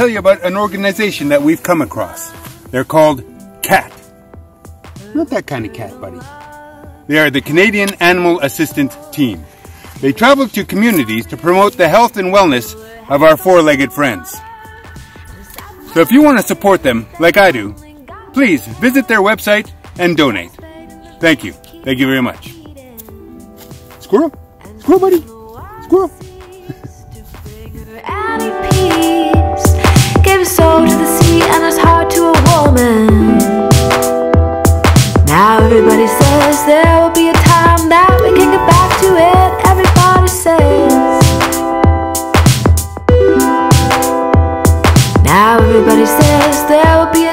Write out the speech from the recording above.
tell you about an organization that we've come across. They're called CAAT. Not that kind of cat, buddy. They are the Canadian Animal Assistance Team. They travel to communities to promote the health and wellness of our four-legged friends. So if you want to support them, like I do, please visit their website and donate. Thank you. Thank you very much. Squirrel? Squirrel, buddy? Squirrel? Give soul to the sea and its heart to a woman. Now everybody says there will be a time that we can get back to it. Everybody says. Now everybody says there will be a